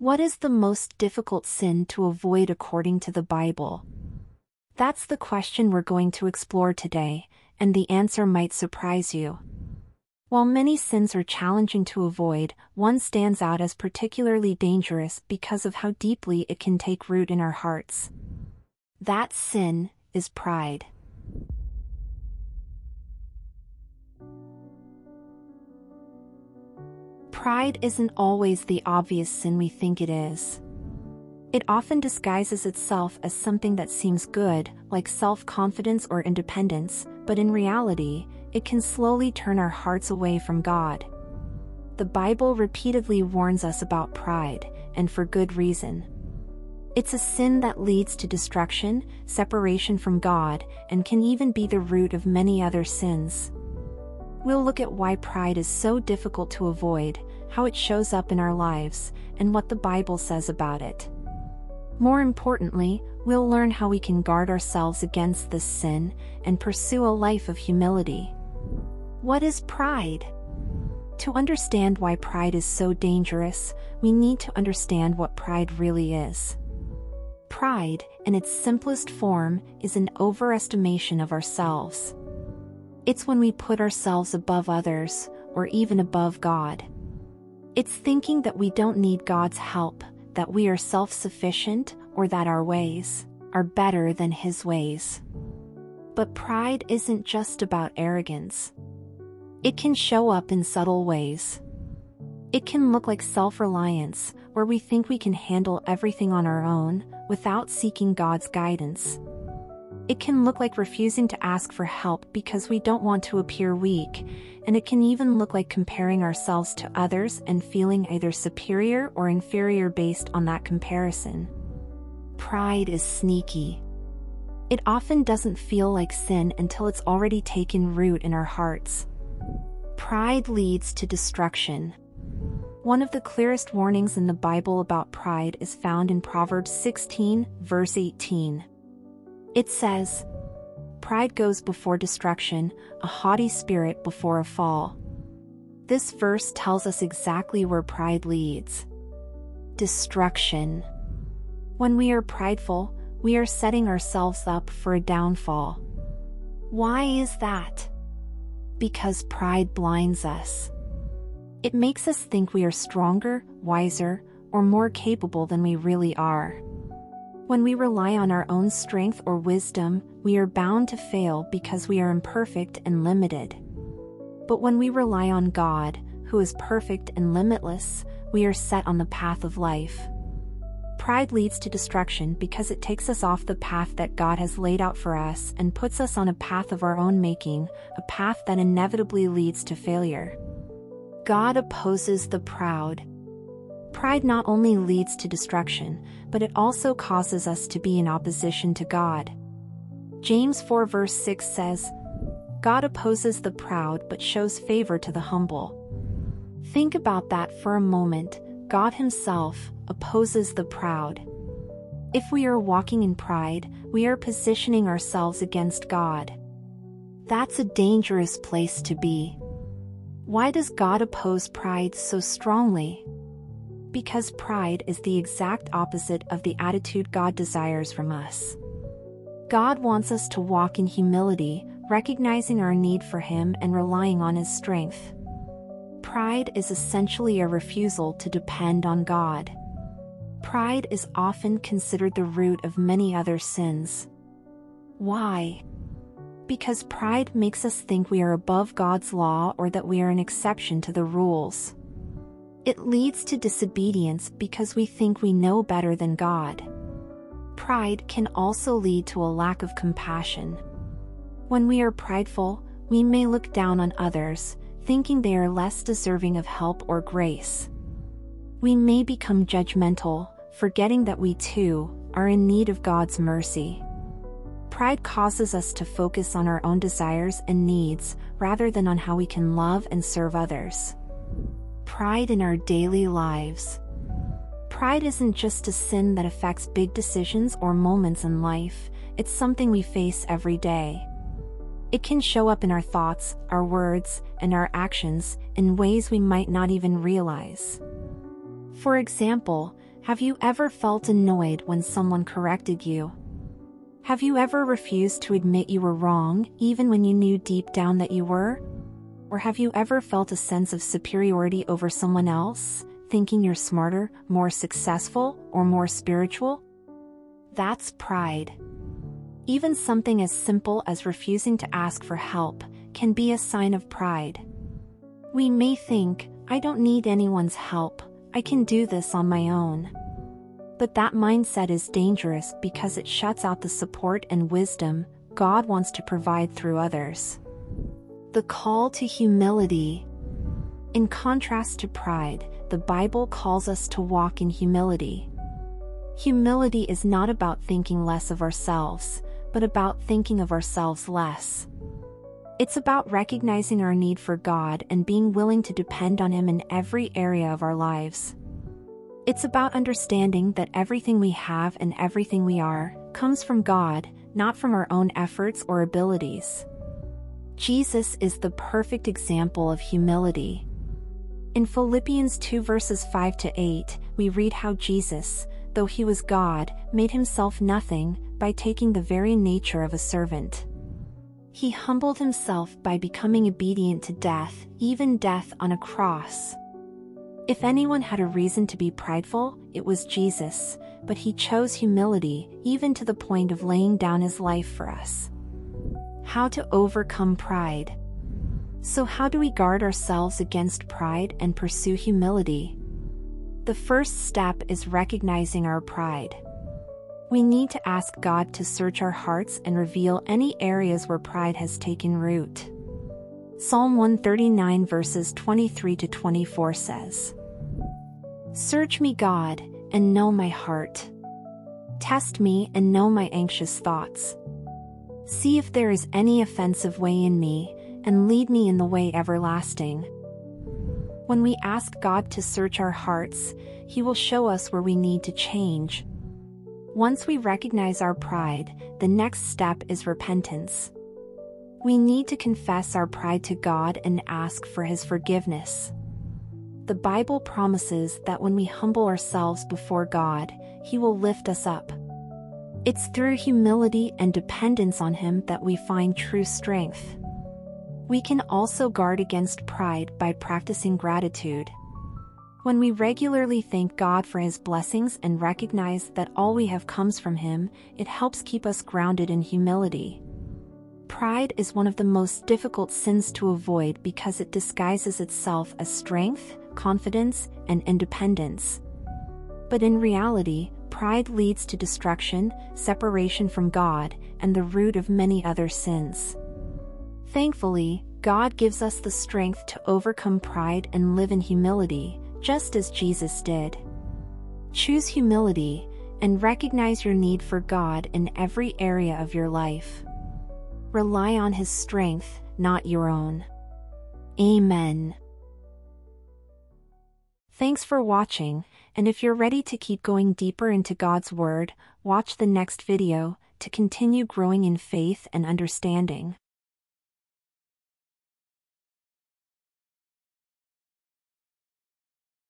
What is the most difficult sin to avoid according to the Bible? That's the question we're going to explore today, and the answer might surprise you. While many sins are challenging to avoid, one stands out as particularly dangerous because of how deeply it can take root in our hearts. That sin is pride. Pride isn't always the obvious sin we think it is. It often disguises itself as something that seems good, like self-confidence or independence, but in reality, it can slowly turn our hearts away from God. The Bible repeatedly warns us about pride, and for good reason. It's a sin that leads to destruction, separation from God, and can even be the root of many other sins. We'll look at why pride is so difficult to avoid, how it shows up in our lives, and what the Bible says about it. More importantly, we'll learn how we can guard ourselves against this sin and pursue a life of humility. What is pride? To understand why pride is so dangerous, we need to understand what pride really is. Pride, in its simplest form, is an overestimation of ourselves. It's when we put ourselves above others, or even above God. It's thinking that we don't need God's help, that we are self-sufficient, or that our ways are better than His ways. But pride isn't just about arrogance. It can show up in subtle ways. It can look like self-reliance, where we think we can handle everything on our own, without seeking God's guidance. It can look like refusing to ask for help because we don't want to appear weak, and it can even look like comparing ourselves to others and feeling either superior or inferior based on that comparison. Pride is sneaky. It often doesn't feel like sin until it's already taken root in our hearts. Pride leads to destruction. One of the clearest warnings in the Bible about pride is found in Proverbs 16, verse 18. It says, "Pride goes before destruction, a haughty spirit before a fall." This verse tells us exactly where pride leads. Destruction. When we are prideful, we are setting ourselves up for a downfall. Why is that? Because pride blinds us. It makes us think we are stronger, wiser, or more capable than we really are. When we rely on our own strength or wisdom, we are bound to fail because we are imperfect and limited. But when we rely on God, who is perfect and limitless, we are set on the path of life. Pride leads to destruction because it takes us off the path that God has laid out for us and puts us on a path of our own making, a path that inevitably leads to failure. God opposes the proud. Pride not only leads to destruction, but it also causes us to be in opposition to God. James 4 verse 6 says, "God opposes the proud but shows favor to the humble." Think about that for a moment. God Himself opposes the proud. If we are walking in pride, we are positioning ourselves against God. That's a dangerous place to be. Why does God oppose pride so strongly? Because pride is the exact opposite of the attitude God desires from us. God wants us to walk in humility, recognizing our need for Him and relying on His strength. Pride is essentially a refusal to depend on God. Pride is often considered the root of many other sins. Why? Because pride makes us think we are above God's law or that we are an exception to the rules. It leads to disobedience because we think we know better than God. Pride can also lead to a lack of compassion. When we are prideful, we may look down on others, thinking they are less deserving of help or grace. We may become judgmental, forgetting that we too are in need of God's mercy. Pride causes us to focus on our own desires and needs, rather than on how we can love and serve others. Pride in our daily lives. Pride isn't just a sin that affects big decisions or moments in life, it's something we face every day. It can show up in our thoughts, our words, and our actions in ways we might not even realize. For example, Have you ever felt annoyed when someone corrected you? Have you ever refused to admit you were wrong, even when you knew deep down that you were? Or have you ever felt a sense of superiority over someone else, thinking you're smarter, more successful, or more spiritual? That's pride. Even something as simple as refusing to ask for help can be a sign of pride. We may think, I don't need anyone's help, I can do this on my own. But that mindset is dangerous because it shuts out the support and wisdom God wants to provide through others. The call to humility. In contrast to pride, the Bible calls us to walk in humility. Humility is not about thinking less of ourselves, but about thinking of ourselves less. It's about recognizing our need for God and being willing to depend on Him in every area of our lives. It's about understanding that everything we have and everything we are comes from God, not from our own efforts or abilities. Jesus is the perfect example of humility. In Philippians 2 verses 5-8, we read how Jesus, though He was God, made Himself nothing by taking the very nature of a servant. He humbled Himself by becoming obedient to death, even death on a cross. If anyone had a reason to be prideful, it was Jesus, but He chose humility, even to the point of laying down His life for us. How to overcome pride. So how do we guard ourselves against pride and pursue humility? The first step is recognizing our pride. We need to ask God to search our hearts and reveal any areas where pride has taken root. Psalm 139 verses 23-24 says, "Search me, God, and know my heart. Test me and know my anxious thoughts. See if there is any offensive way in me, and lead me in the way everlasting." When we ask God to search our hearts, He will show us where we need to change. Once we recognize our pride, the next step is repentance. We need to confess our pride to God and ask for His forgiveness. The Bible promises that when we humble ourselves before God, He will lift us up. It's through humility and dependence on Him that we find true strength. We can also guard against pride by practicing gratitude. When we regularly thank God for His blessings and recognize that all we have comes from Him, it helps keep us grounded in humility. Pride is one of the most difficult sins to avoid because it disguises itself as strength, confidence, and independence. But in reality, pride leads to destruction, separation from God, and the root of many other sins. Thankfully, God gives us the strength to overcome pride and live in humility, just as Jesus did. Choose humility, and recognize your need for God in every area of your life. Rely on His strength, not your own. Amen. Thanks for watching, and if you're ready to keep going deeper into God's Word, watch the next video to continue growing in faith and understanding.